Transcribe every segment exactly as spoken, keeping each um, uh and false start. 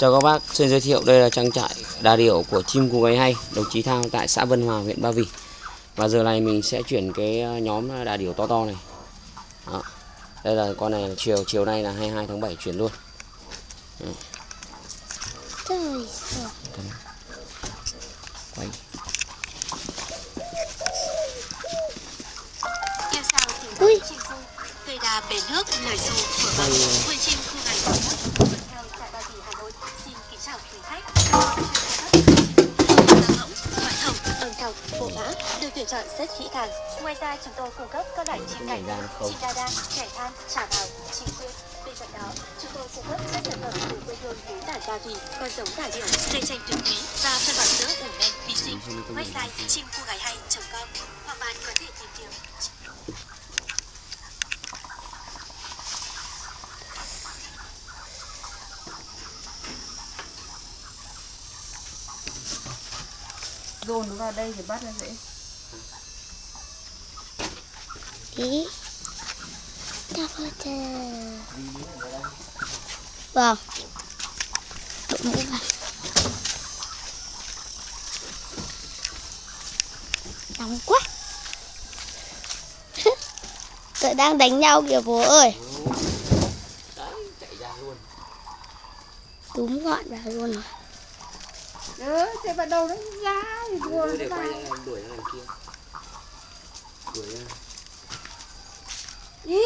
Chào các bác, xin giới thiệu đây là trang trại đà điểu của Chim Cu Gáy Hay, đồng chí Thao tại xã Vân Hòa, huyện Ba Vì. Và giờ này mình sẽ chuyển cái nhóm đà điểu to to này. Đó. Đây là con này chiều chiều nay là hai mươi hai tháng bảy chuyển luôn. Ừ. Quay. Ui. Cây đà bể nước lời dù của bà quê Chim Cu Gáy Hay. Được tuyển chọn rất kỹ càng. Ngoài ra chúng tôi cung cấp các loại chim cảnh, chim đa đa, kẻ than, chả bào, chim quyên. Bên cạnh đó, chúng tôi cung cấp các sản phẩm từ quê hương núi đảo Ba Vì, con giống đà điểu, dây chanh tuyệt quý và phân bón sữa ủ men vi sinh. Website chim cu gáy hay chấm com hoặc bạn có thể tìm kiếm. Dồn nó vào đây thì bắt nó dễ. Đi. Đắp vào đây. Vâng. Đụng mũi vào. Nóng quá. Tụi đang đánh nhau kìa bố ơi. Đấy, chạy ra luôn. Túm gọn vào luôn rồi. Đó, chạy vào đầu nó ra thì đùa nó ra. Đuổi ra đằng kia. Đuổi ra. Ý.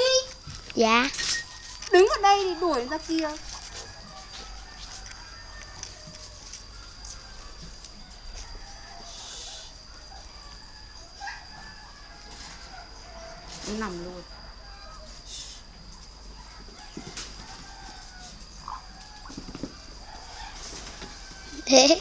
Dạ. Đứng ở đây thì đuổi ra kia. Nó nằm luôn. Thế.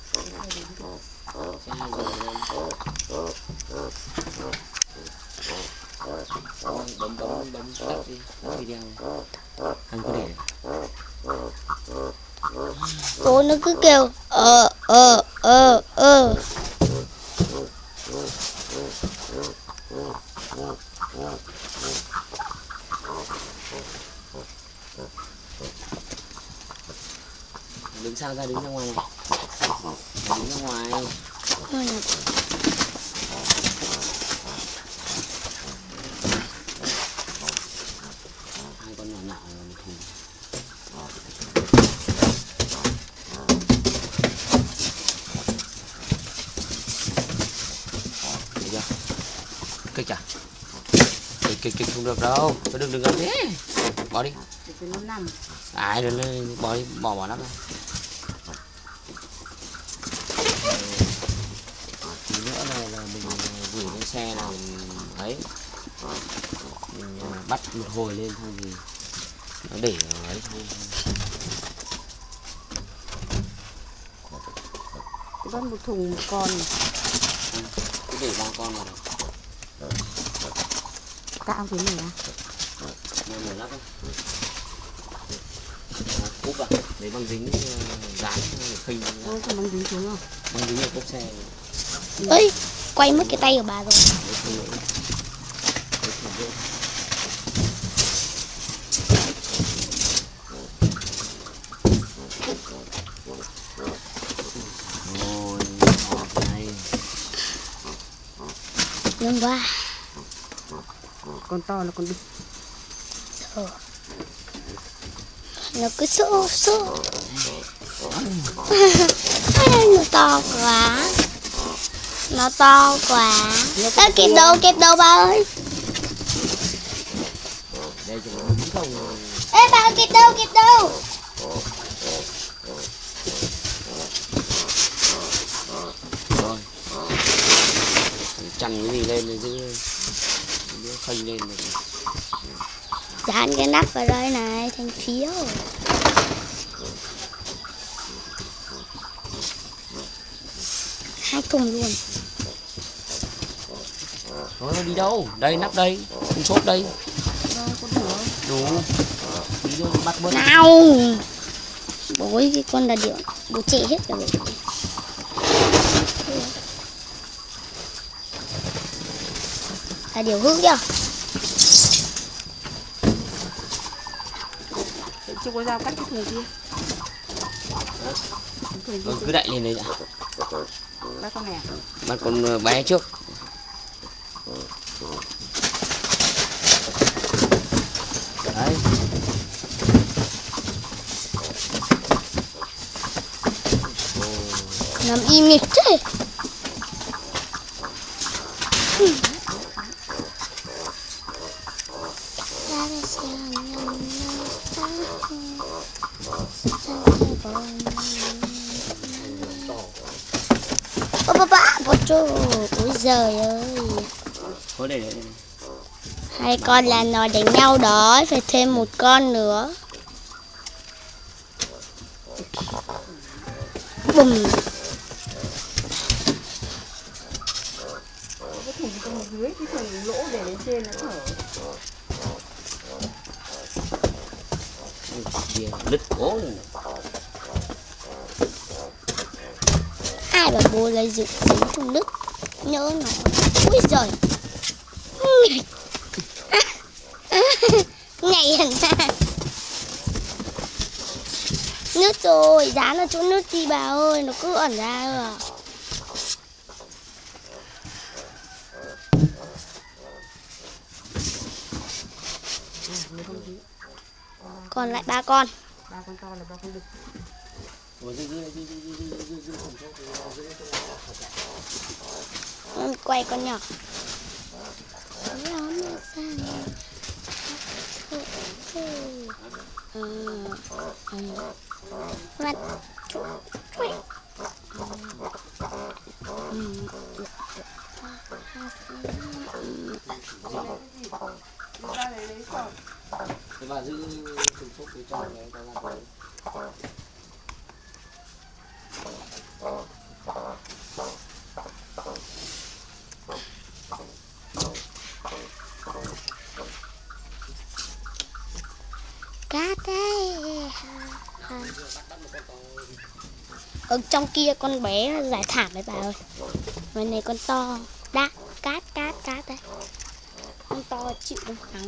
Bấm bấm bấm tắt đi video này. Anh có để bố nó cứ kêu ờ ờ ờ ờ. Đứng sao ra, đứng ra ngoài này. Đứng ra ngoài. Ừ. Hai con nhỏ nhỏ rồi một thùng. Được chưa? Kịch à? Kịch, kịch, kịch không được đâu. Phải đừng, đừng gần thế. Bỏ đi. Ai rồi bỏ đi, bỏ bỏ nắp ra. Xe là mình ấy mình bắt một hồi lên thôi thì nó để ở ấy thôi. Bắt một thùng một con. Cứ để ba con vào. Cạo cái này à? Nên là lắp thôi. Cúp à? Lấy băng dính dán khinh. Có băng dính xuống không? Băng dính ở cốp xe. Ơi. Quay mất cái tay của bà rồi. Ngon quá. Con to là con đi. Sợ. Nó cứ sổ sổ. Nó to quá. Nó to quá. Nó kịp đâu, kịp đâu bà ơi. Ê bà, kịp đâu, kịp đâu. lên rồi giữ khoanh lên rồi. Dán cái nắp vào đây này thành phiếu. Hai thùng luôn. Nó đi đâu? Đây nắp đây, con sốt đây. Nó có đủ không? Đủ. Đi đâu bắt bớt. Nào. Bối cái con là điệu, bố trẻ hết cả rồi. Là điều hư chưa? Chưa có dao cắt cái thùng kia. Con cứ đậy lên đấy đã. Bắt con này à? Bắt con bé trước. Đấy. Nằm im nghịch chứ. Ôi giời ơi. Thôi để, để. Hai con là nó đánh nhau đó, phải thêm một con nữa. Bùm. Cái thùng từ dưới cái thùng lỗ để lên trên nó thở. Lứt cố. Ai bảo bố lấy dụng dính thùng đứt. Nhớ nó. Úi giời. Nhảy hẳn ra. Nước rồi. Dán ở chỗ nước đi bà ơi. Nó cứ ẩn ra rồi à. Còn lại ba con. Ba con to là ba con đực. Quay con nhỏ. Mặt bà giữ thùng xốp để cho người ta làm đấy. Cá thế. Ở trong kia con bé giải thảm đấy bà ơi. Bên này con to. Đã, cát, cát, cát đấy. Con to chịu không thắng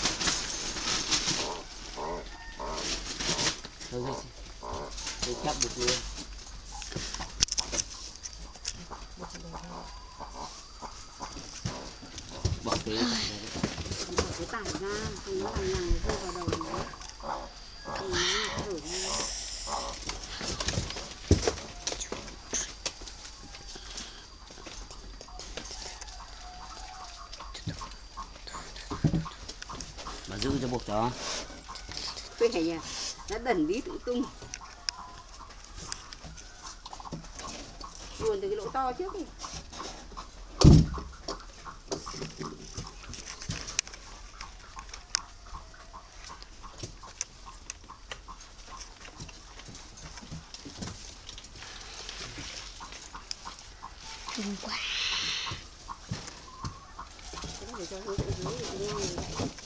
Để chắp đục luôn. Bỏ cái tải ra, cái nó bằng nhằng rơ vào đầu nó. Mà giữ cho buộc đó. Cái này nó đần bí tự tung. Luồn từ cái lỗ to trước đi. Quá.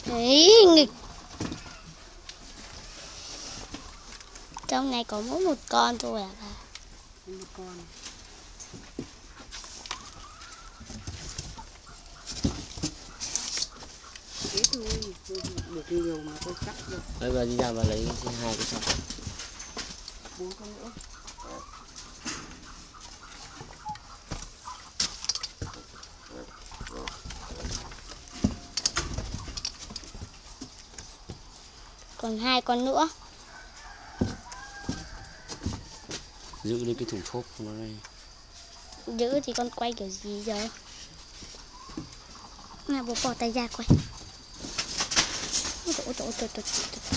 Đấy, nghịch. Trong này có mỗi một con thôi à bà. Một con. Thế thôi, được nhiều mà tôi cắt được. Bây giờ đi ra và lấy hai cái xong. Bốn con nữa. Thank you. còn hai con nữa. Giữ lên cái thùng xốp của nó đây. Giữ thì con quay kiểu gì giờ? Nè bố bỏ tay ra quay. Ôi trời trời trời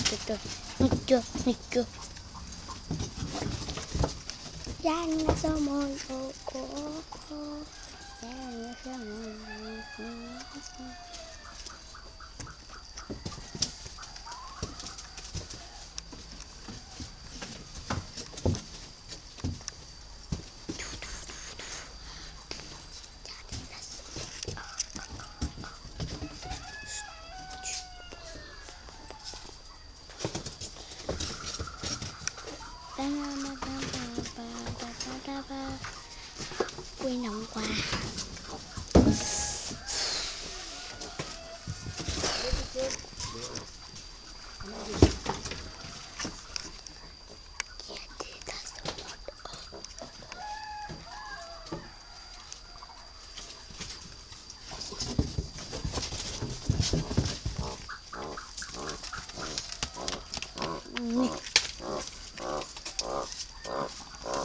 trời trời. Nghịch chưa, nghịch chưa. Giang nó sơ môi ô cô cô. Giang nó sơ môi ô cô. Quay nóng quá.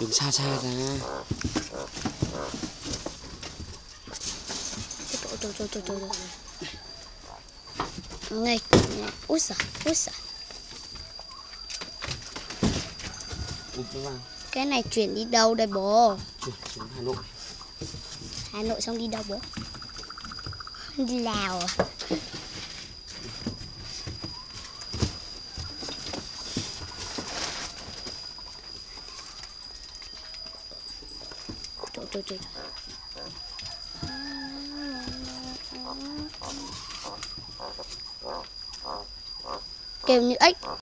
Đừng xa xa ra. Trời trời trời trời trời. Nghịch. Úi giời, úi giời. Cái này chuyển đi đâu đây bố? Chuyển xuống Hà Nội. Hà Nội xong đi đâu bố? Đi Lào à? Trời trời trời. Kêu như ếch.